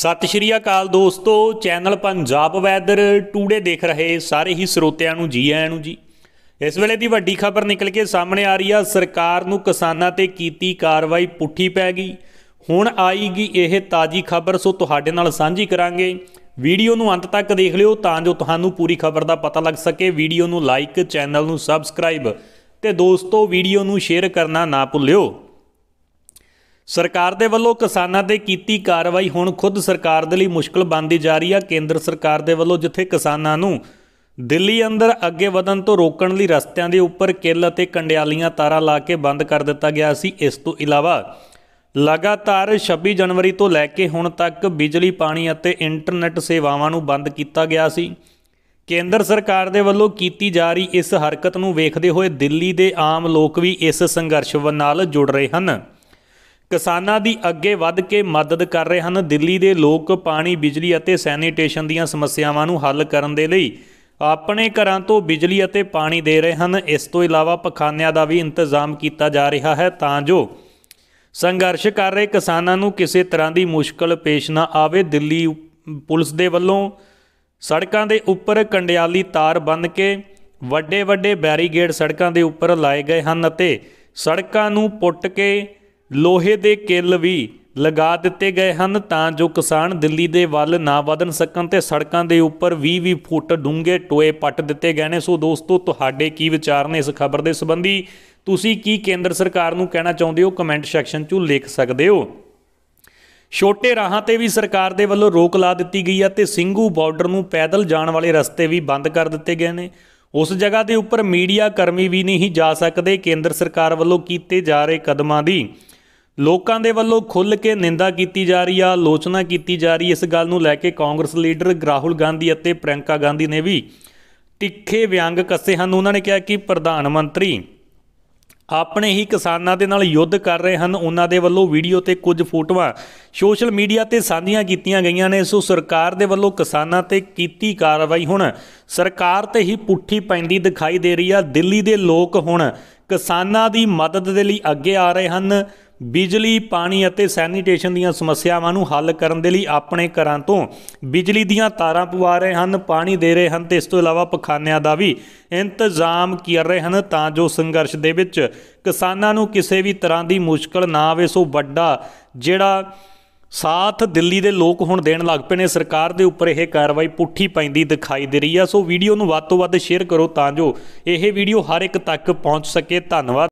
सत श्री अकाल दोस्तों, चैनल पंजाब वैदर टूडे देख रहे सारे ही ਸਰੋਤਿਆਂ ਨੂੰ जी ਆਇਆਂ ਨੂੰ जी। इस ਵੇਲੇ ਦੀ ਵੱਡੀ ਖਬਰ ਨਿਕਲ ਕੇ ਸਾਹਮਣੇ ਆ ਰਹੀ ਆ। ਸਰਕਾਰ ਨੂੰ ਕਿਸਾਨਾਂ ਤੇ ਕੀਤੀ ਕਾਰਵਾਈ ਪੁੱਠੀ ਪੈ ਗਈ। ਹੁਣ ਆਈਗੀ ਇਹ ਤਾਜ਼ੀ ਖਬਰ, ਸੋ ਤੁਹਾਡੇ ਨਾਲ ਸਾਂਝੀ ਕਰਾਂਗੇ। ਵੀਡੀਓ ਨੂੰ ਅੰਤ ਤੱਕ ਦੇਖ ਲਿਓ ਤਾਂ ਜੋ ਤੁਹਾਨੂੰ ਪੂਰੀ ਖਬਰ ਦਾ ਪਤਾ ਲੱਗ ਸਕੇ। ਵੀਡੀਓ ਨੂੰ ਲਾਈਕ, ਚੈਨਲ ਨੂੰ ਸਬਸਕ੍ਰਾਈਬ ਤੇ ਦੋਸਤੋ ਵੀਡੀਓ ਨੂੰ ਸ਼ੇਅਰ ਕਰਨਾ ਨਾ ਭੁੱਲਿਓ। सरकार दे वल्लों किसानां ते कीती कार्रवाई हुण खुद सरकार दे लई मुश्किल बनदी जा रही है। केंद्र सरकार दे वल्लों जिथे किसानां नूं दिल्ली अंदर अगे वधण तों रोकण लई रस्तिआं दे उपर किल अते कंडियालीआं तारां ला के बंद कर दित्ता गया सी। इस तों इलावा लगातार 26 जनवरी तों लैके हुण तक बिजली, पाणी अते इंटरनेट सेवावां नूं बंद कीता गया सी। केंद्र सरकार दे वल्लों कीती जा रही इस हरकत नूं वेखदे होए दिल्ली दे आम लोक भी इस संघर्ष नाल जुड़ रहे हन। किसानां दी अगे वध के मदद कर रहे हैं। दिल्ली दे लोग पानी, बिजली अते सैनीटेशन दीआं समस्यावां नूं हल करन दे लई अपने घरां तों बिजली अते पानी दे रहे हैं। इस तों इलावा पखानियां दा भी इंतजाम किया जा रहा है तां जो संघर्ष कर रहे किसानां नूं किसी तरह की मुश्किल पेश ना आवे। दिल्ली पुलिस दे वल्लों सड़कां दे उपर कंडियाली तार बन के वड्डे वड्डे बैरीगेड सड़कां दे उपर लाए गए हैं। सड़कां नूं पुट के लोहे दे किल भी लगा दिते गए हैं तां जो किसान दिल्ली दे वल ना वधन सकन ते सड़कां दे उपर 20-20 फुट डूंघे टोए पट दिते गए ने। सो दोस्तों तुहाडे की विचार ने इस खबर दे संबंधी? तुसी की केंद्र सरकार नूं कहना चाहुंदे हो? कमेंट सैक्शन 'चों लिख सकदे हो। छोटे राहां ते भी सरकार दे वल्लों रोक ला दित्ती गई है ते ਸਿੰਘੂ ਬਾਰਡਰ ਨੂੰ पैदल जाण वाले रस्ते भी बंद कर दिते गए ने। उस जगह दे उपर मीडिया कर्मी भी नहीं जा सकदे। केंद्र सरकार वल्लों कीते जा रहे कदमां दी लोगों के वलों खुल के निंदा की जा रही है, आलोचना की जा रही। इस गल नूं लैके कांग्रेस लीडर राहुल गांधी और प्रियंका गांधी ने भी तिखे व्यंग कसे हैं। उन्होंने कहा कि प्रधानमंत्री अपने ही किसानों के नाल युद्ध कर रहे हैं। उन्होंने वलों वीडियो ते कुछ फोटोआं सोशल मीडिया ते सांझियां कीतीआं गईआं ने। सो सरकार दे वलों किसानां ते कीती कार्रवाई हुण सरकार ते ही पुट्ठी पैंदी दिखाई दे रही है। दिल्ली दे लोक हुण किसानां दी मदद दे लई अगे आ रहे हैं। बिजली, पानी अते सैनीटेशन दीआं समस्यावां नूं हल करन दे लई अपने घरां तों बिजली दीआं तारां पवा रहे हन, पानी दे रहे हन ते इस तों इलावा पखानियां दा भी इंतजाम कर रहे हन तां जो संघर्ष दे विच किसानां नूं किसी भी तरह की मुश्किल ना आवे। सो वड्डा जिहड़ा साथ दिल्ली दे लोक हुण देण लग पे ने। सरकार दे उपर यह कार्रवाई पुट्ठी पैंदी दिखाई दे रही है। सो वीडियो नूं वध तो वध शेयर करो तां जो यह वीडियो हर एक तक पहुँच सके। धन्नवाद।